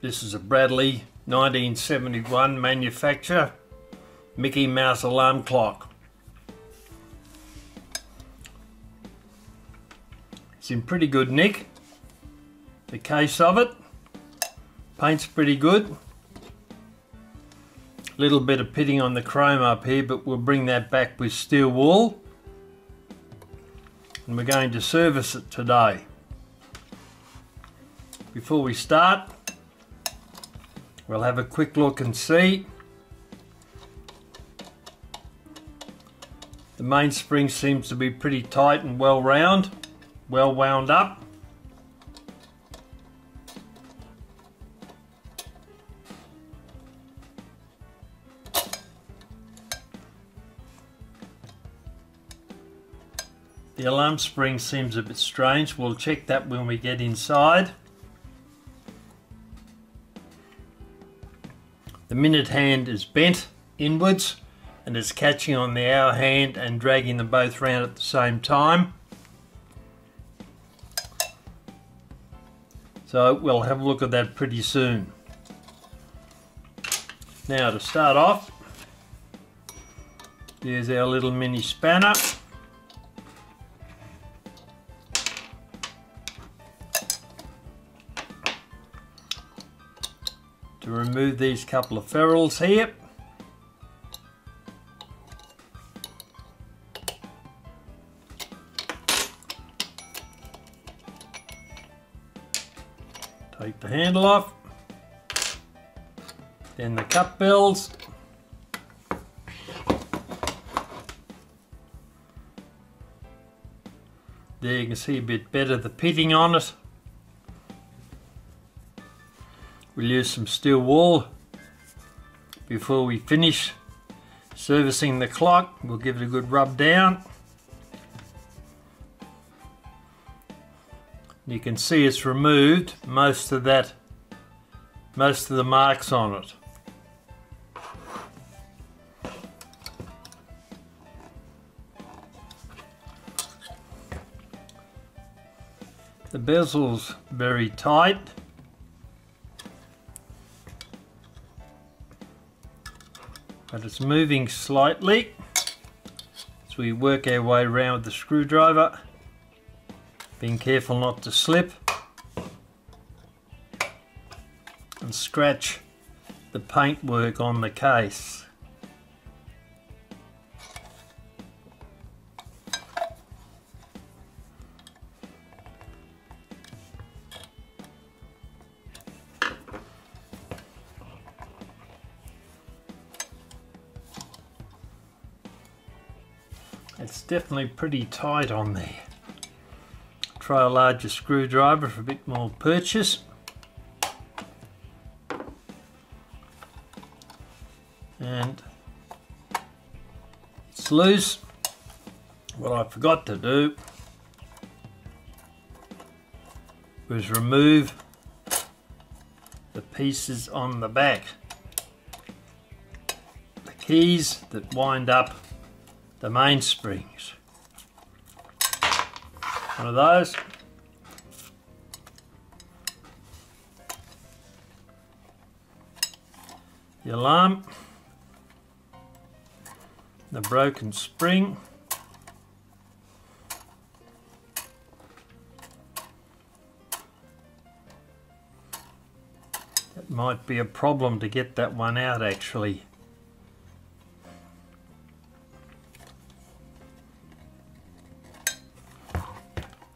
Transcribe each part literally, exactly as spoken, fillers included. This is a Bradley nineteen seventy-one manufacture Mickey Mouse alarm clock. It's in pretty good nick, the case of it. Paint's pretty good. Little bit of pitting on the chrome up here, but we'll bring that back with steel wool. And we're going to service it today. Before we start, we'll have a quick look and see. The mainspring seems to be pretty tight and well round, well wound up. The alarm spring seems a bit strange. We'll check that when we get inside. The minute hand is bent inwards and it's catching on the hour hand and dragging them both round at the same time. So we'll have a look at that pretty soon. Now, to start off, there's our little mini spanner. To remove these couple of ferrules here. Take the handle off, then the cup bells, there you can see a bit better the pitting on it. We'll use some steel wool before we finish servicing the clock. We'll give it a good rub down. You can see it's removed most of that, most of the marks on it. The bezel's very tight. But it's moving slightly as we work our way around with the screwdriver, being careful not to slip and scratch the paintwork on the case. It's definitely pretty tight on there. Try a larger screwdriver for a bit more purchase. And it's loose. What I forgot to do was remove the pieces on the back. The keys that wind up the main springs. One of those. The alarm. The broken spring. That might be a problem to get that one out actually.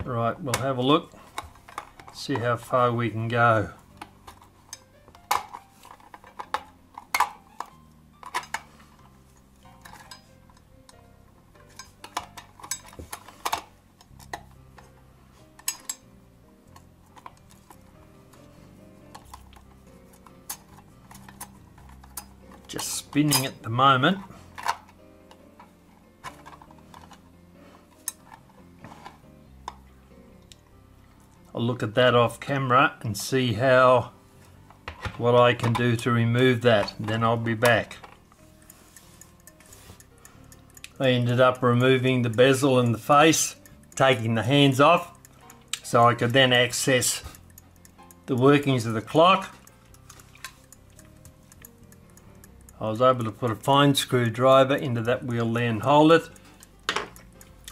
Right, we'll have a look, see how far we can go. Just spinning at the moment. I'll look at that off camera and see how, what I can do to remove that, then I'll be back. I ended up removing the bezel and the face, taking the hands off, so I could then access the workings of the clock I was able to put a fine screwdriver into that wheel there and hold it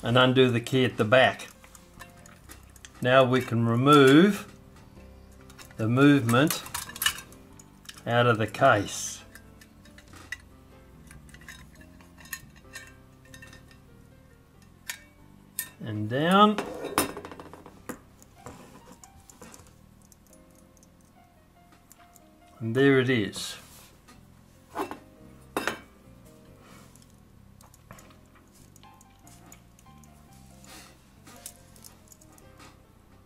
and undo the key at the back. Now we can remove the movement out of the case. And down. And there it is.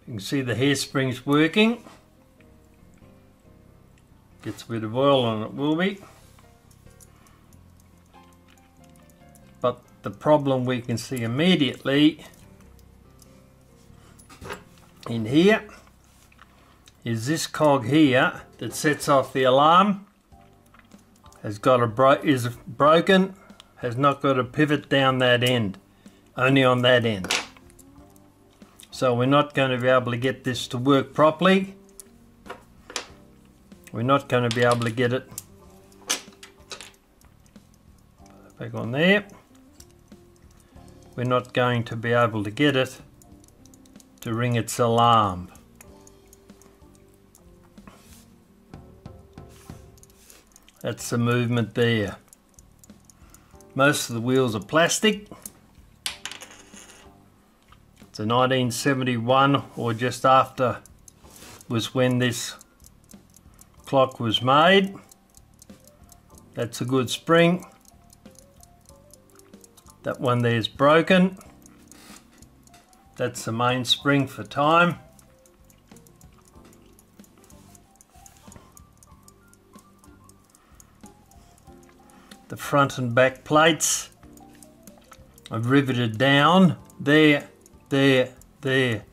You can see the hairsprings working. Gets a bit of oil on it, will be. But the problem we can see immediately in here is this cog here that sets off the alarm has got a bro is broken, has not got a pivot down that end, only on that end. So we're not going to be able to get this to work properly. We're not going to be able to get it back on there. We're not going to be able to get it to ring its alarm. That's the movement there. Most of the wheels are plastic. So nineteen seventy-one, or just after, was when this clock was made. That's a good spring. That one there's broken. That's the main spring for time. The front and back plates I've riveted down there, there, there,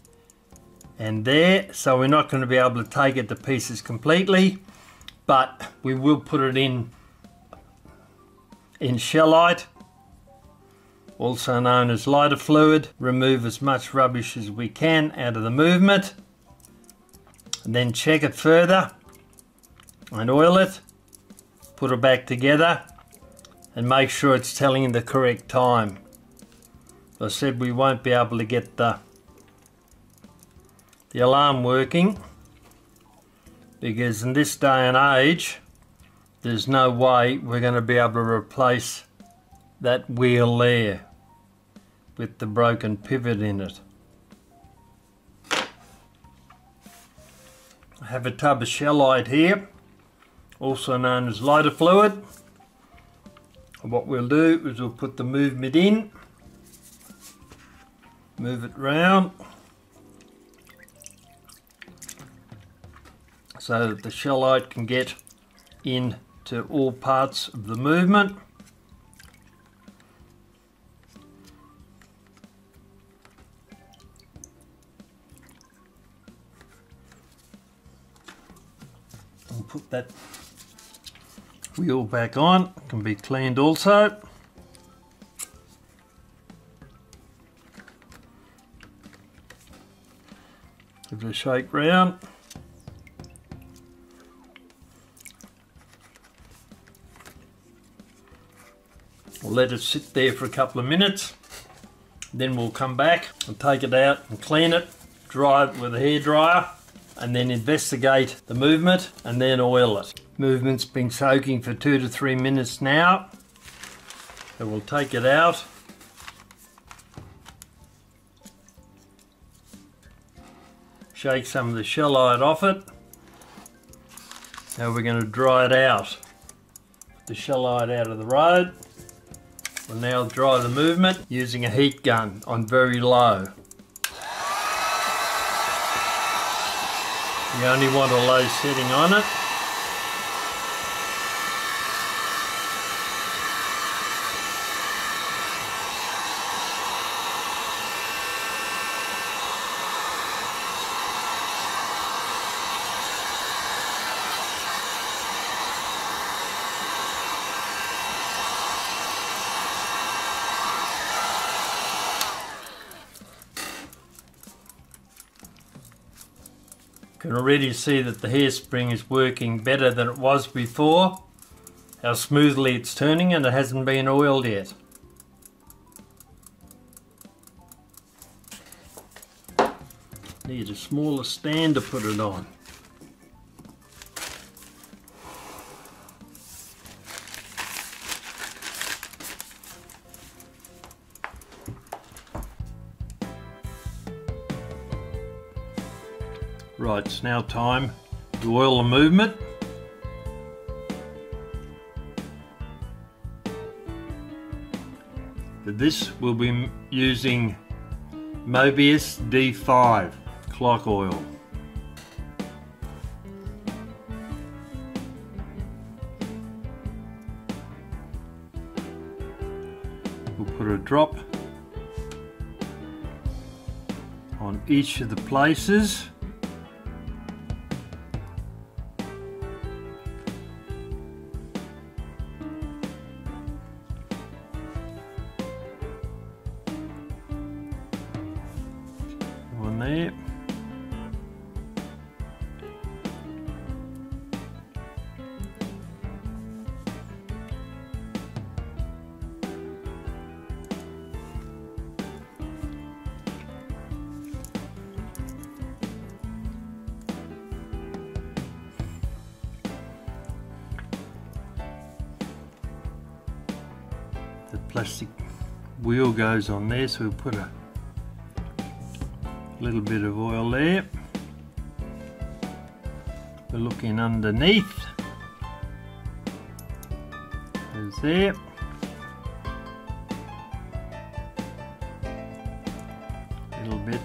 and there. So we're not going to be able to take it to pieces completely, but we will put it in in shellite, also known as lighter fluid. Remove as much rubbish as we can out of the movement, and then check it further and oil it, put it back together, and make sure it's telling the correct time. I said we won't be able to get the, the alarm working because in this day and age there's no way we're going to be able to replace that wheel there with the broken pivot in it. I have a tub of shellite here, also known as lighter fluid. And what we'll do is we'll put the movement in. Move it round so that the shellite can get into all parts of the movement. We'll put that wheel back on, it can be cleaned also. Give it a shake round. We'll let it sit there for a couple of minutes. Then we'll come back and take it out and clean it, dry it with a hairdryer, and then investigate the movement and then oil it. Movement's been soaking for two to three minutes now. So we'll take it out. Shake some of the shellite off it. Now we're going to dry it out. Put the shellite out of the road. We'll now dry the movement using a heat gun on very low. You only want a low setting on it. You can already see that the hairspring is working better than it was before. how smoothly it's turning, and it hasn't been oiled yet. Need a smaller stand to put it on. Right, it's now time to oil the movement. For this we'll be using Mobius D five clock oil. We'll put a drop on each of the places. There. The plastic wheel goes on there, so we'll put a little bit of oil there. We're looking underneath. There's there. A little bit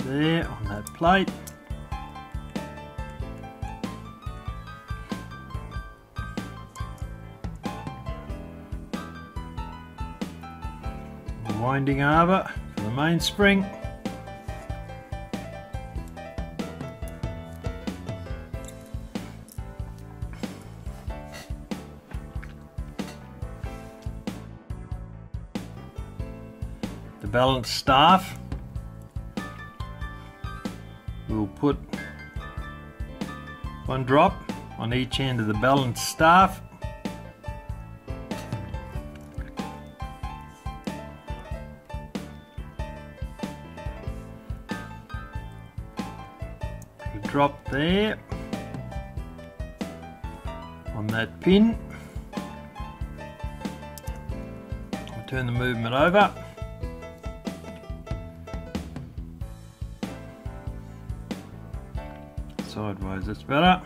there on that plate. The winding arbor. The mainspring. The balance staff we'll put one drop on each end of the balance staff. Drop there on that pin. I'll turn the movement over. Sideways, that's better.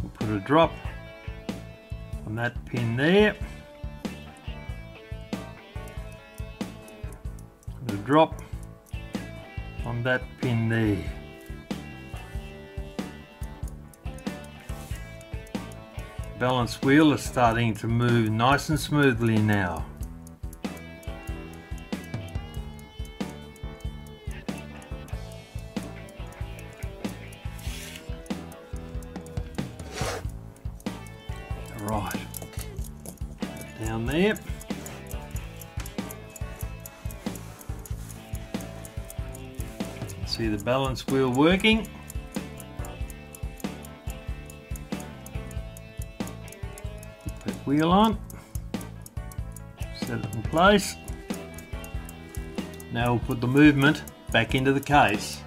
We'll put a drop on that pin there. Put a drop on that pin there. Balance wheel is starting to move nice and smoothly now. Right, down there. See the balance wheel working. Wheel on, set it in place. Now we'll put the movement back into the case.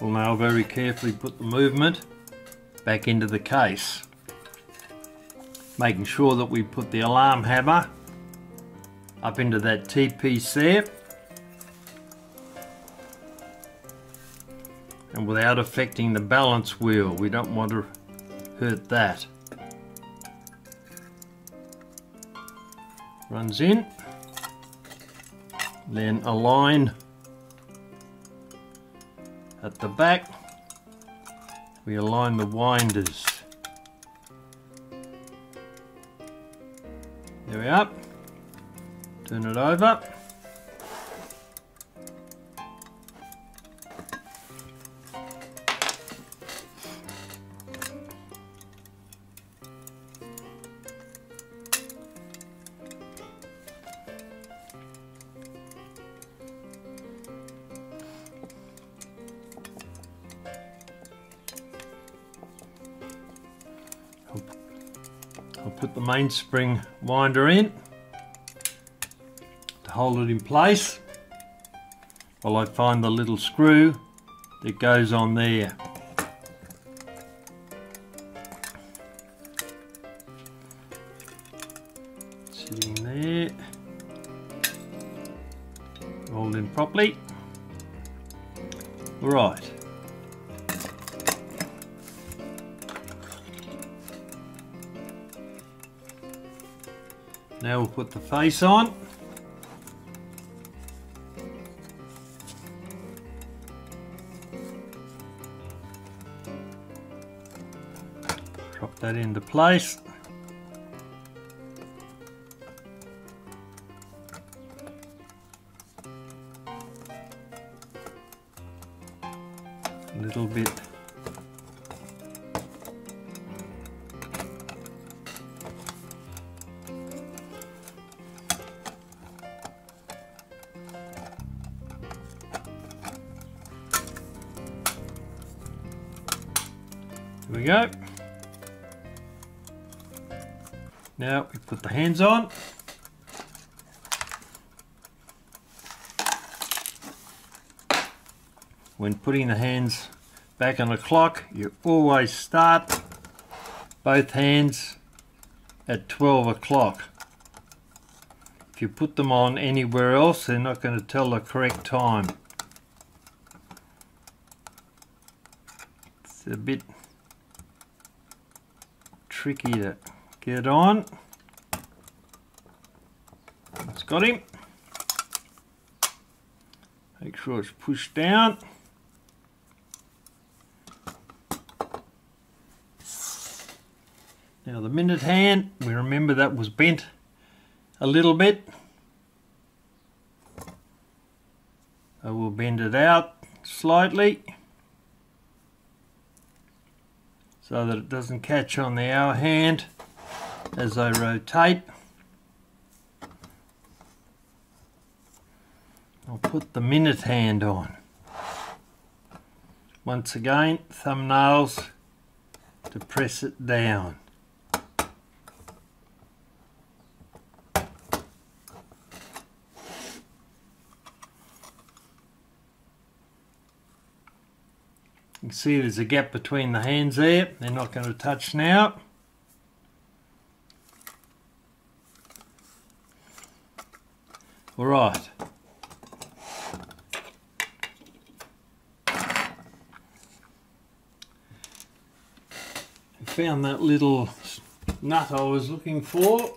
We'll now very carefully put the movement back into the case, making sure that we put the alarm hammer up into that T-piece there, and without affecting the balance wheel. We don't want to hurt that. Runs in, then align at the back. We align the winders. There we are. Turn it over. Put the mainspring winder in to hold it in place while I find the little screw that goes on there. Sitting there, rolled in properly. All right. Now we'll put the face on. Drop that into place. A little bit . There we go. Now we put the hands on. When putting the hands back on the clock, you always start both hands at twelve o'clock. If you put them on anywhere else, they're not going to tell the correct time. It's a bit tricky to get on. That's got him. Make sure it's pushed down. Now the minute hand, we remember that was bent a little bit. I will bend it out slightly, so that it doesn't catch on the hour hand as I rotate. I'll put the minute hand on. Once again, thumbnails to press it down. You can see there's a gap between the hands there. They're not going to touch now. All right. I found that little nut I was looking for.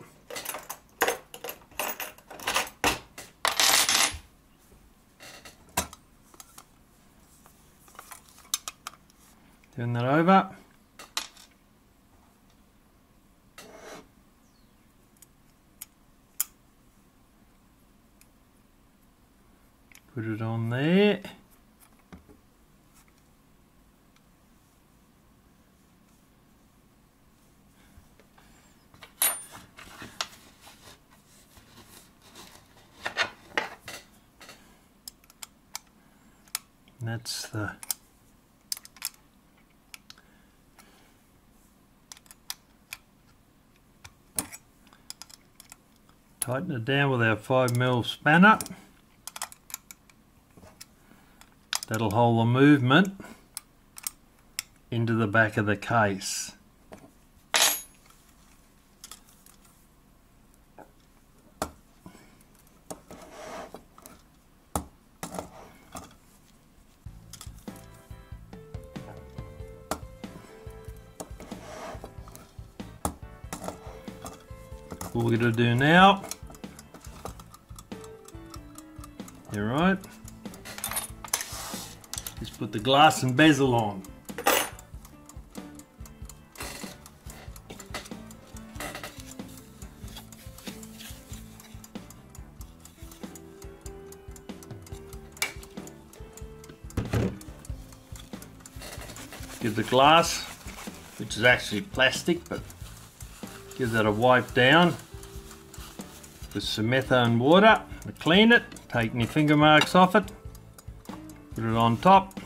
Turn that over. Put it on there. And that's the tighten it down with our five mil spanner. That'll hold the movement into the back of the case. What we're going to do now, all right, is put the glass and bezel on. Give the glass, which is actually plastic, but give that a wipe down with some methone water to clean it, take any finger marks off it, put it on top.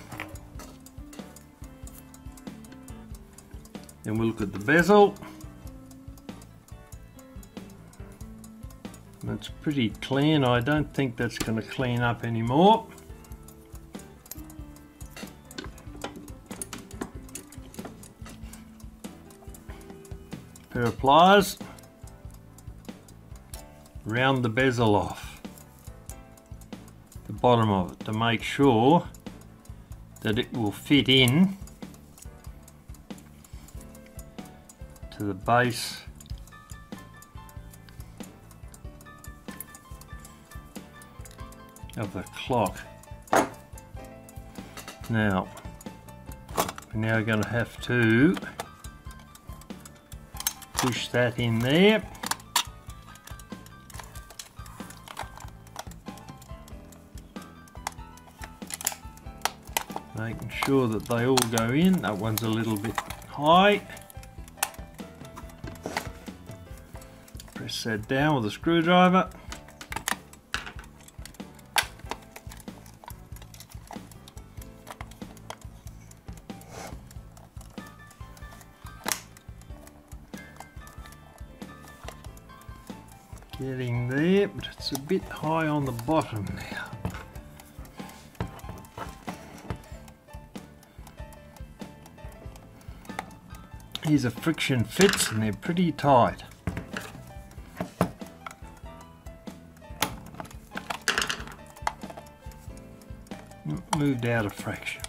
Then we'll look at the bezel. It's pretty clean. I don't think that's going to clean up anymore. Pair of pliers. Round the bezel off, the bottom of it, to make sure that it will fit in to the base of the clock. Now, we're now going to have to push that in there. Making sure that they all go in. That one's a little bit high. Press that down with a screwdriver. Getting there, but it's a bit high on the bottom now. These are friction fits and they're pretty tight. Moved out a fraction.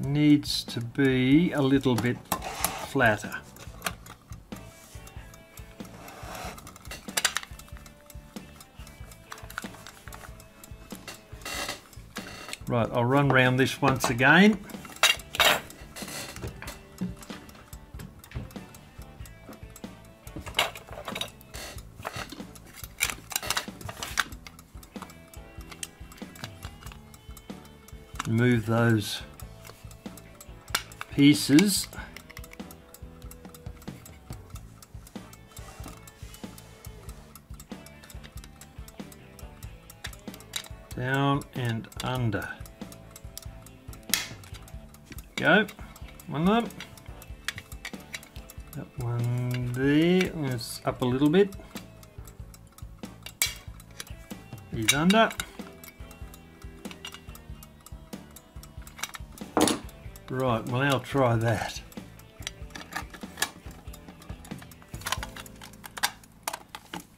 Needs to be a little bit flatter. Right, I'll run round this once again. Move those pieces down and under. Go, one up, that one there, it's up a little bit, he's under. Right, well I'll try that.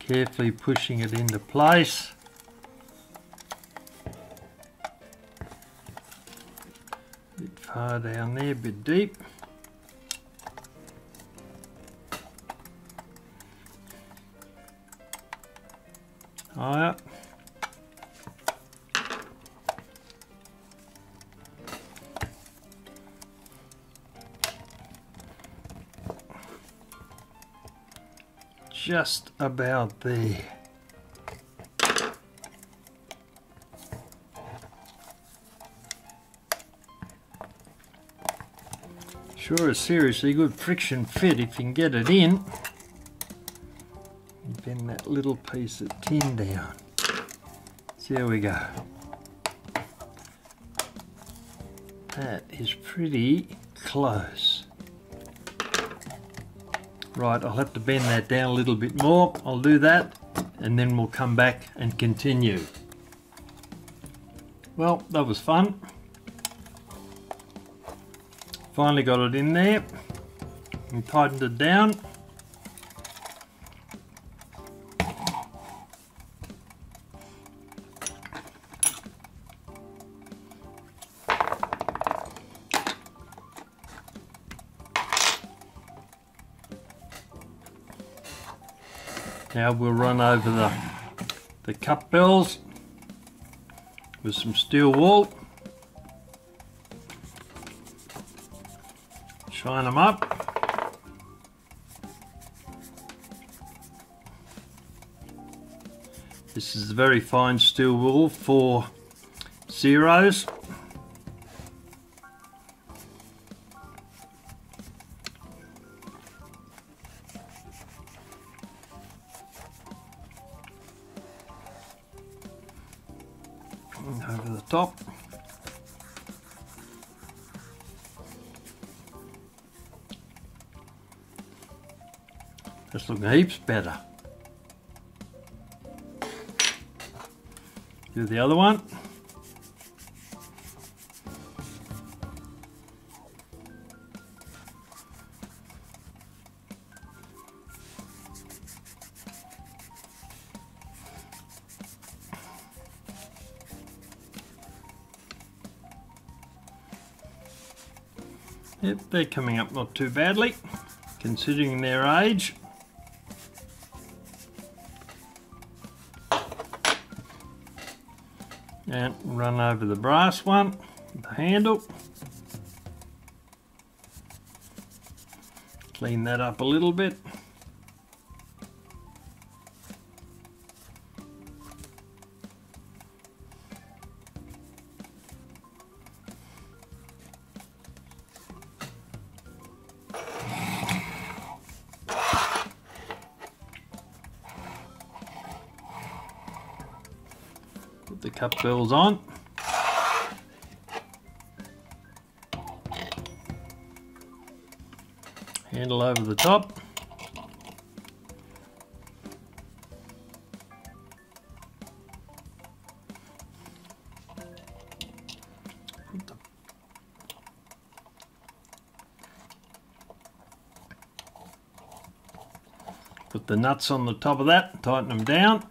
Carefully pushing it into place. Bit far down there, bit deep. Higher. Just about there. Sure is seriously good friction fit if you can get it in. Bend that little piece of tin down. So there we go. That is pretty close. Right, I'll have to bend that down a little bit more. I'll do that and then we'll come back and continue. Well, that was fun. Finally got it in there and tightened it down. Now we'll run over the, the cup bells with some steel wool. Shine them up. This is very fine steel wool for zeros. Over the top. It's looking heaps better. Do the other one. Yep, they're coming up not too badly, considering their age. And run over the brass one, the handle. Clean that up a little bit. The cup bells on. Handle over the top. Put the nuts on the top of that, tighten them down.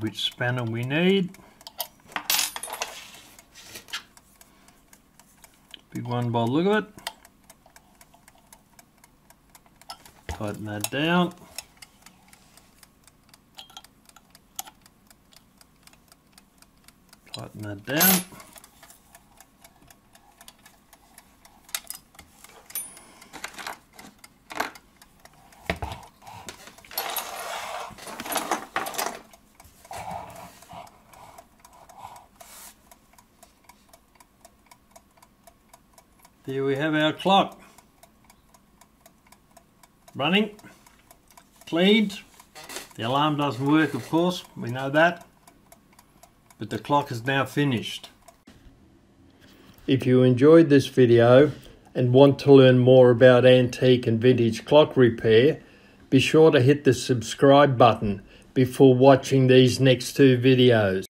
Which spanner we need. Big one by the look of it. Tighten that down. Tighten that down. There we have our clock. Running, cleaned. The alarm doesn't work, of course, we know that. But the clock is now finished. If you enjoyed this video and want to learn more about antique and vintage clock repair, be sure to hit the subscribe button before watching these next two videos.